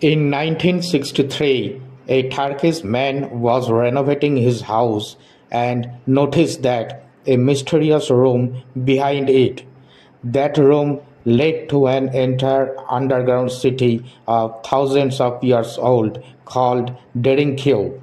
In 1963, a Turkish man was renovating his house and noticed that a mysterious room behind it. That room led to an entire underground city of thousands of years old called Derinkuyu.